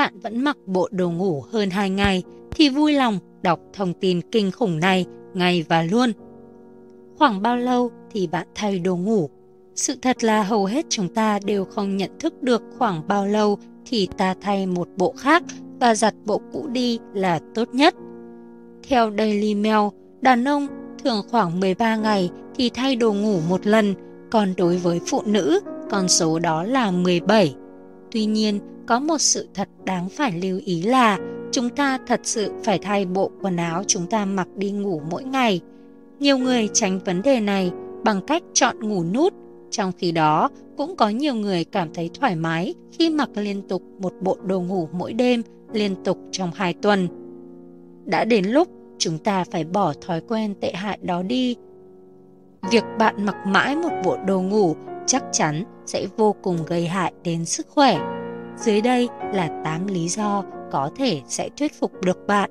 bạn vẫn mặc bộ đồ ngủ hơn 2 ngày thì vui lòng đọc thông tin kinh khủng này ngay và luôn. Khoảng bao lâu thì bạn thay đồ ngủ? Sự thật là hầu hết chúng ta đều không nhận thức được khoảng bao lâu thì ta thay một bộ khác và giặt bộ cũ đi là tốt nhất. Theo Dailymail, đàn ông thường khoảng 13 ngày thì thay đồ ngủ một lần, còn đối với phụ nữ, con số đó là 17. Tuy nhiên, có một sự thật đáng phải lưu ý là chúng ta thật sự phải thay bộ quần áo chúng ta mặc đi ngủ mỗi ngày. Nhiều người tránh vấn đề này bằng cách chọn ngủ nút, trong khi đó cũng có nhiều người cảm thấy thoải mái khi mặc liên tục một bộ đồ ngủ mỗi đêm liên tục trong 2 tuần. Đã đến lúc chúng ta phải bỏ thói quen tệ hại đó đi. Việc bạn mặc mãi một bộ đồ ngủ chắc chắn sẽ vô cùng gây hại đến sức khỏe. Dưới đây là 8 lý do có thể sẽ thuyết phục được bạn.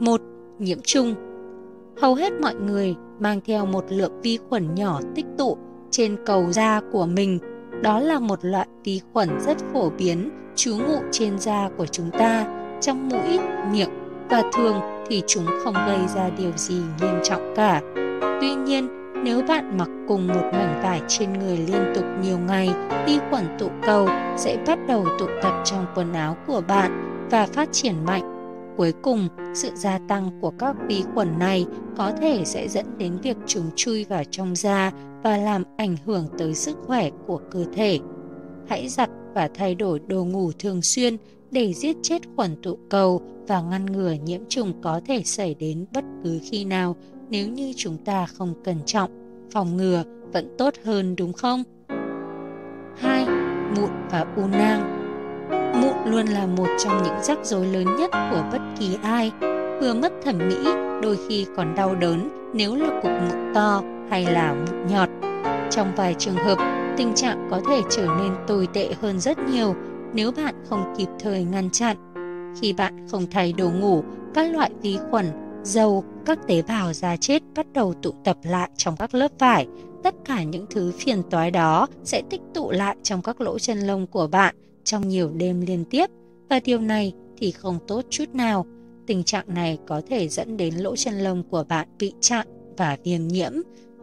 1. Nhiễm trùng. Hầu hết mọi người mang theo một lượng vi khuẩn nhỏ tích tụ trên cầu da của mình. Đó là một loại vi khuẩn rất phổ biến trú ngụ trên da của chúng ta, trong mũi, miệng, và thường thì chúng không gây ra điều gì nghiêm trọng cả. Tuy nhiên, nếu bạn mặc cùng một mảnh vải trên người liên tục nhiều ngày, vi khuẩn tụ cầu sẽ bắt đầu tụ tập trong quần áo của bạn và phát triển mạnh. Cuối cùng, sự gia tăng của các vi khuẩn này có thể sẽ dẫn đến việc chúng chui vào trong da và làm ảnh hưởng tới sức khỏe của cơ thể. Hãy giặt và thay đổi đồ ngủ thường xuyên để giết chết khuẩn tụ cầu và ngăn ngừa nhiễm trùng có thể xảy đến bất cứ khi nào nếu như chúng ta không cẩn trọng. Phòng ngừa vẫn tốt hơn, đúng không? 2. Mụn và u nang. Mụn luôn là một trong những rắc rối lớn nhất của bất kỳ ai. Vừa mất thẩm mỹ, đôi khi còn đau đớn nếu là cục mụn to hay là mụn nhọt. Trong vài trường hợp, tình trạng có thể trở nên tồi tệ hơn rất nhiều nếu bạn không kịp thời ngăn chặn. Khi bạn không thay đồ ngủ, các loại vi khuẩn, dầu, các tế bào da chết bắt đầu tụ tập lại trong các lớp vải. Tất cả những thứ phiền toái đó sẽ tích tụ lại trong các lỗ chân lông của bạn trong nhiều đêm liên tiếp, và điều này thì không tốt chút nào. Tình trạng này có thể dẫn đến lỗ chân lông của bạn bị chặn và viêm nhiễm,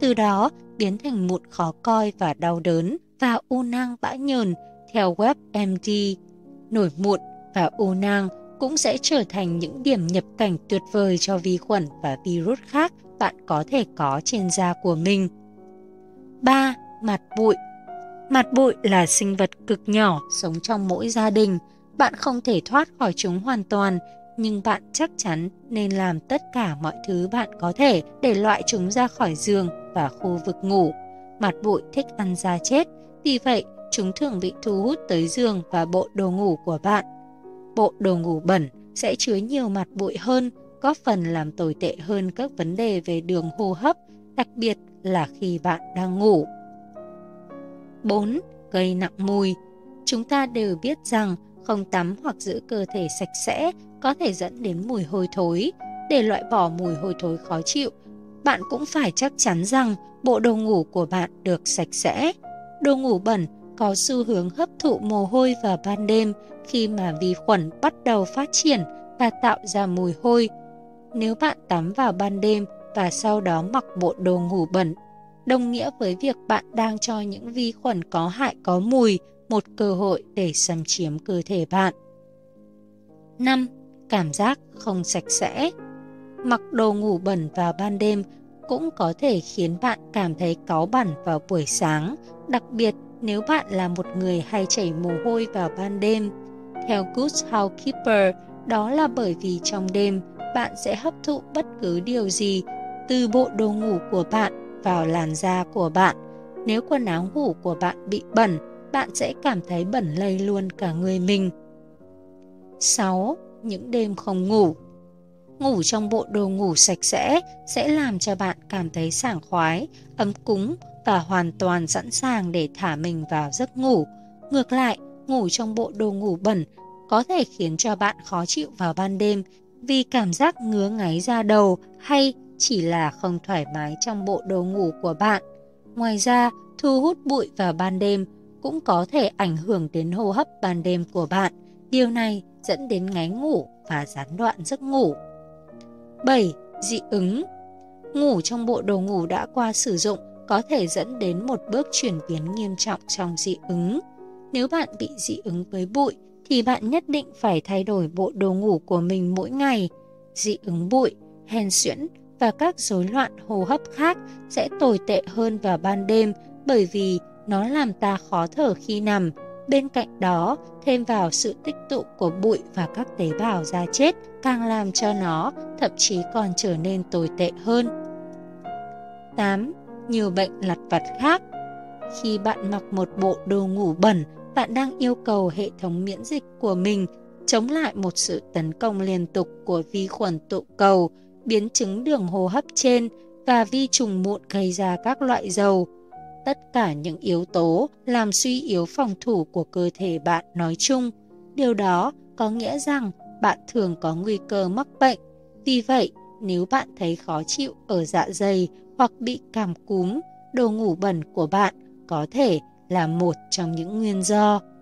từ đó biến thành mụn khó coi và đau đớn và u nang bã nhờn. Theo WebMD, nổi mụn và u nang cũng sẽ trở thành những điểm nhập cảnh tuyệt vời cho vi khuẩn và virus khác bạn có thể có trên da của mình. 3. Mạt bụi. Mạt bụi là sinh vật cực nhỏ sống trong mỗi gia đình. Bạn không thể thoát khỏi chúng hoàn toàn, nhưng bạn chắc chắn nên làm tất cả mọi thứ bạn có thể để loại chúng ra khỏi giường và khu vực ngủ. Mạt bụi thích ăn da chết, vì vậy chúng thường bị thu hút tới giường và bộ đồ ngủ của bạn. Bộ đồ ngủ bẩn sẽ chứa nhiều mạt bụi hơn, góp phần làm tồi tệ hơn các vấn đề về đường hô hấp, đặc biệt là khi bạn đang ngủ. 4. Gây nặng mùi. Chúng ta đều biết rằng không tắm hoặc giữ cơ thể sạch sẽ có thể dẫn đến mùi hôi thối. Để loại bỏ mùi hôi thối khó chịu, bạn cũng phải chắc chắn rằng bộ đồ ngủ của bạn được sạch sẽ. Đồ ngủ bẩn có xu hướng hấp thụ mồ hôi vào ban đêm khi mà vi khuẩn bắt đầu phát triển và tạo ra mùi hôi. Nếu bạn tắm vào ban đêm và sau đó mặc bộ đồ ngủ bẩn, đồng nghĩa với việc bạn đang cho những vi khuẩn có hại có mùi một cơ hội để xâm chiếm cơ thể bạn. 5. Cảm giác không sạch sẽ. Mặc đồ ngủ bẩn vào ban đêm cũng có thể khiến bạn cảm thấy cáu bẩn vào buổi sáng, đặc biệt nếu bạn là một người hay chảy mồ hôi vào ban đêm. Theo Good Housekeeper, đó là bởi vì trong đêm bạn sẽ hấp thụ bất cứ điều gì từ bộ đồ ngủ của bạn vào làn da của bạn. Nếu quần áo ngủ của bạn bị bẩn, bạn sẽ cảm thấy bẩn lây luôn cả người mình. 6. Những đêm không ngủ. Ngủ trong bộ đồ ngủ sạch sẽ làm cho bạn cảm thấy sảng khoái, ấm cúng và hoàn toàn sẵn sàng để thả mình vào giấc ngủ. Ngược lại, ngủ trong bộ đồ ngủ bẩn có thể khiến cho bạn khó chịu vào ban đêm vì cảm giác ngứa ngáy da đầu hay chỉ là không thoải mái trong bộ đồ ngủ của bạn. Ngoài ra, thu hút bụi vào ban đêm cũng có thể ảnh hưởng đến hô hấp ban đêm của bạn, Điều này dẫn đến ngáy ngủ và gián đoạn giấc ngủ. 7. Dị ứng. Ngủ trong bộ đồ ngủ đã qua sử dụng có thể dẫn đến một bước chuyển biến nghiêm trọng trong dị ứng. Nếu bạn bị dị ứng với bụi thì bạn nhất định phải thay đổi bộ đồ ngủ của mình mỗi ngày. Dị ứng bụi, hen suyễn và các rối loạn hô hấp khác sẽ tồi tệ hơn vào ban đêm bởi vì nó làm ta khó thở khi nằm. Bên cạnh đó, thêm vào sự tích tụ của bụi và các tế bào da chết càng làm cho nó thậm chí còn trở nên tồi tệ hơn. 8. Nhiều bệnh lặt vặt khác. Khi bạn mặc một bộ đồ ngủ bẩn, bạn đang yêu cầu hệ thống miễn dịch của mình chống lại một sự tấn công liên tục của vi khuẩn tụ cầu, biến chứng đường hô hấp trên và vi trùng mụn gây ra các loại dầu. Tất cả những yếu tố làm suy yếu phòng thủ của cơ thể bạn nói chung. Điều đó có nghĩa rằng bạn thường có nguy cơ mắc bệnh. Vì vậy, nếu bạn thấy khó chịu ở dạ dày hoặc bị cảm cúm, đồ ngủ bẩn của bạn có thể là một trong những nguyên do.